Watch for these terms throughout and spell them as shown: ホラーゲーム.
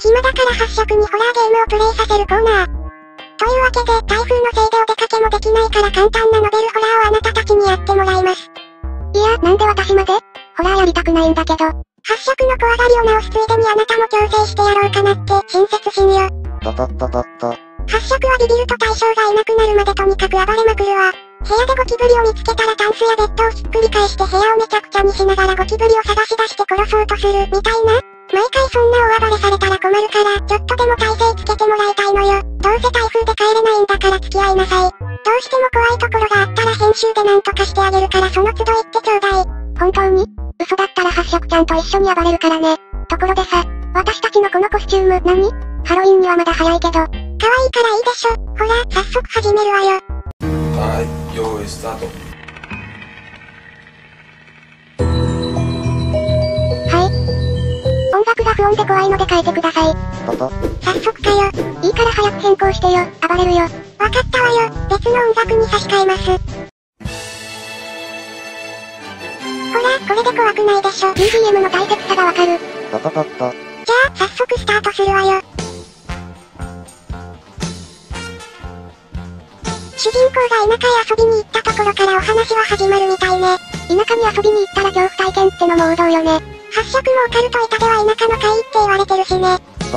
暇だから発色にホラーゲームをプレイさせるコーナー。というわけで、台風のせいでお出かけもできないから簡単なノベルホラーをあなたたちにやってもらいます。いや、なんで私までホラーやりたくないんだけど。発色の怖がりを直すついでにあなたも矯正してやろうかなって、親切心よ。発色はビビると対象がいなくなるまでとにかく暴れまくるわ。部屋でゴキブリを見つけたらタンスやベッドをひっくり返して部屋をめちゃくちゃにしながらゴキブリを探し出して殺そうとする、みたいな。毎回そんな大暴れされたら困るから、ちょっとでも耐性つけてもらいたいのよ。どうせ台風で帰れないんだから付き合いなさい。どうしても怖いところがあったら編集でなんとかしてあげるからその都度言ってちょうだい。本当に？嘘だったら発色ちゃんと一緒に暴れるからね。ところでさ、私たちのこのコスチューム何？ハロウィンにはまだ早いけど。可愛いからいいでしょ。ほら、早速始めるわよ。はい、用意スタート。不安で怖いので変えてください。早速かよ。いいから早く変更してよ。暴れるよ。わかったわよ。別の音楽に差し替えます。ほら、これで怖くないでしょ。BGM の大切さがわかる。じゃあ、早速スタートするわよ。主人公が田舎へ遊びに行ったところからお話は始まるみたいね。田舎に遊びに行ったら恐怖体験ってのも王道よね。発色もオカルト板では田舎の怪異って言われてるしね。釣り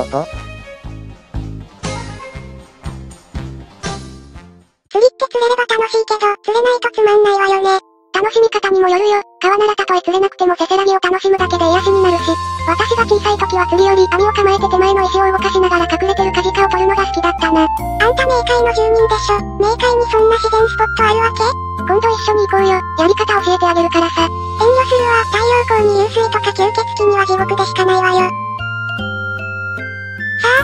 って釣れれば楽しいけど、釣れないとつまんないわよね。楽しみ方にもよるよ。川ならたとえ釣れなくてもせせらぎを楽しむだけで癒しになるし。私が小さい時は釣りより網を構えて手前の石を動かしながら隠れてるカジカを取るのが好きだったな。あんた冥界の住人でしょ。冥界にそんな自然スポットあるわけ？今度一緒に行こうよ。やり方教えてあげるからさ。遠慮するわ。太陽光に流水とか吸血鬼には地獄でしかないわよ。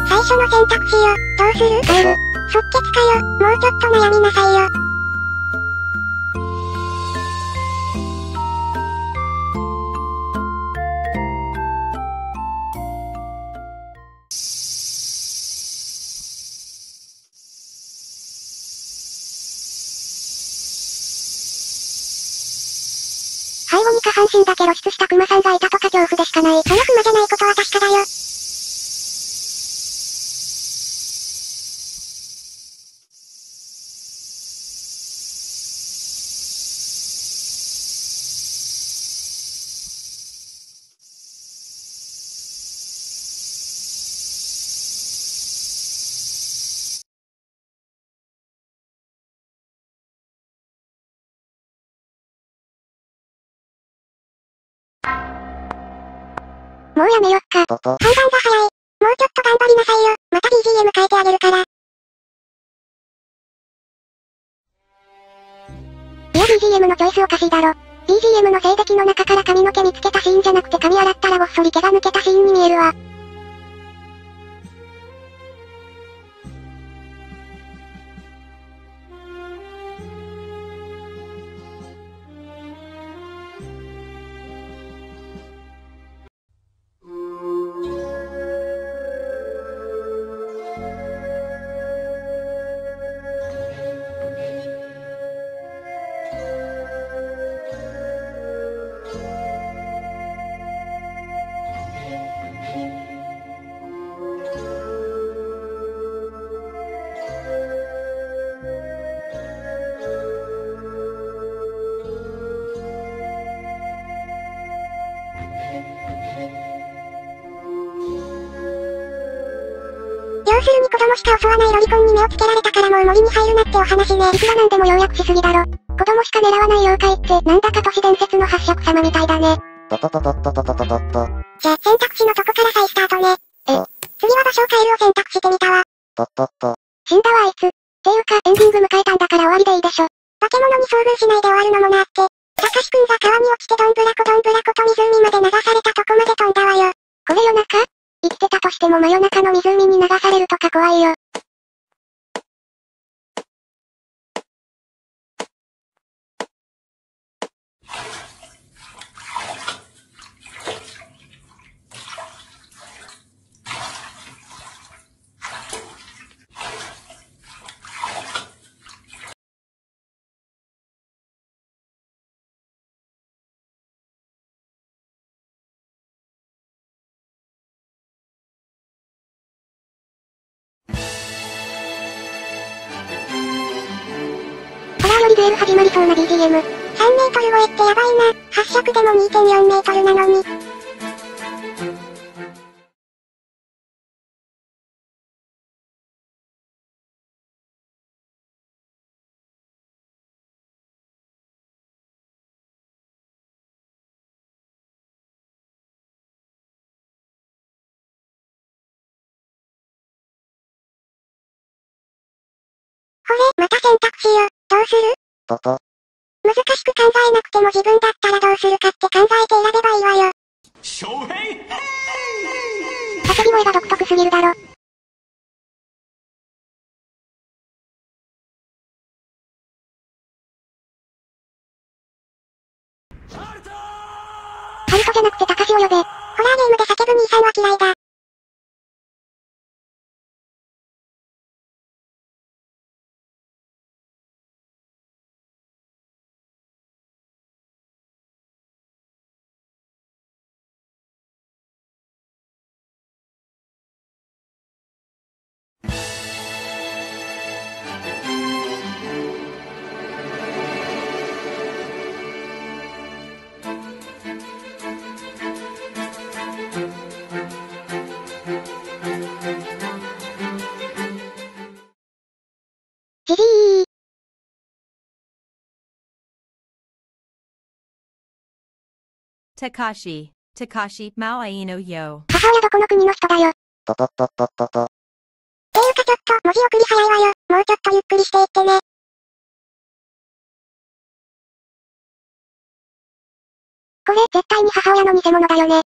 さあ、最初の選択肢よ。どうする？帰る。即決かよ。もうちょっと悩みなさいよ。最後に下半身だけ露出したクマさんがいたとか恐怖でしかない。そのクマじゃないことは確かだよ。もうやめよっか。判断が早い。もうちょっと頑張りなさいよ。また BGM 変えてあげるから。いや BGM のチョイスおかしいだろ。BGM のせいで木の中から髪の毛見つけたシーンじゃなくて髪洗ったらごっそり毛が抜けたシーンに見えるわ。要するに子供しか襲わないロリコンに目をつけられたからもう森に入るなってお話ね。いくらなんでも要約しすぎだろ。子供しか狙わない妖怪ってなんだか都市伝説の発色様みたいだね。じゃあ選択肢のとこから再スタートね。次は場所を変えるを選択してみたわ。死んだわあいつ。ていうかエンディング迎えたんだから終わりでいいでしょ。化け物に遭遇しないで終わるのもなって。たかしくんが川に落ちてどんぶらこと湖まで流されたとこまで飛んだわよ。これ夜中？生きてたとしても真夜中の湖に流されるとか怖いよ。レール始まりそうな BGM。3メートル超えってやばいな。発尺でも 2.4 メートルなのに。これ、また選択肢よ。どうする？ポポ。難しく考えなくても自分だったらどうするかって考えて選べばいいわよ。叫び声が独特すぎるだろ。ハルトじゃなくてタカシを呼べ。ホラーゲームで叫ぶ兄さんは嫌いだ。じじー。タカシ、マワイノヨ。母親どこの国の人だよ。っていうかちょっと、文字送り早いわよ。もうちょっとゆっくりしていってね。これ、絶対に母親の偽物だよね。わかんないわよ。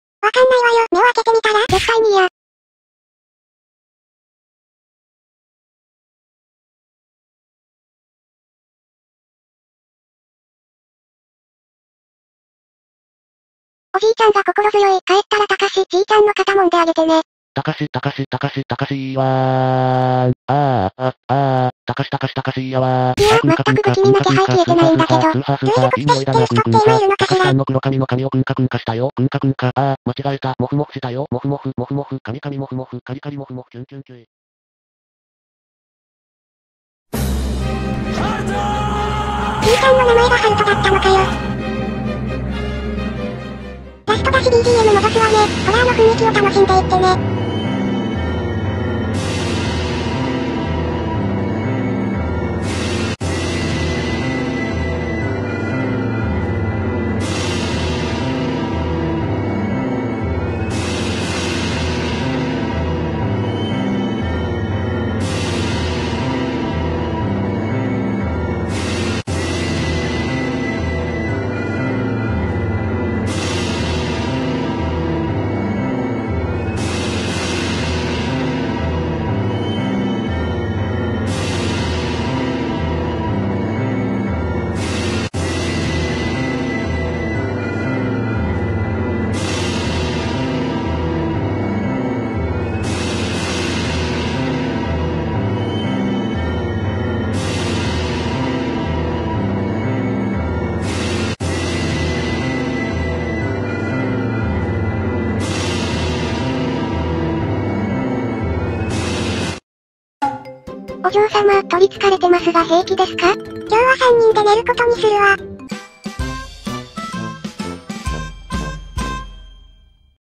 目を開けてみたら、絶対に嫌。おじいちゃんが心強い。帰ったらたかし、じいちゃんの肩もんであげてね。たかしわーん。たかしやわー。いや、全く不気味な気配消えてないんだけど。霊力って知ってる人って今いるのかしら。たかしさんの黒髪の髪をくんかしたよ。くんか。あー、間違えた。もふもふしたよ。もふもふ。髪もふもふ。カリもふもふ。キュン。じいちゃんの名前がハルトだったのかよ。ラストだし BGM 戻すわね。ホラーの雰囲気を楽しんでいってね。お嬢様、取り憑かれてますが平気ですか？今日は3人で寝ることにするわ。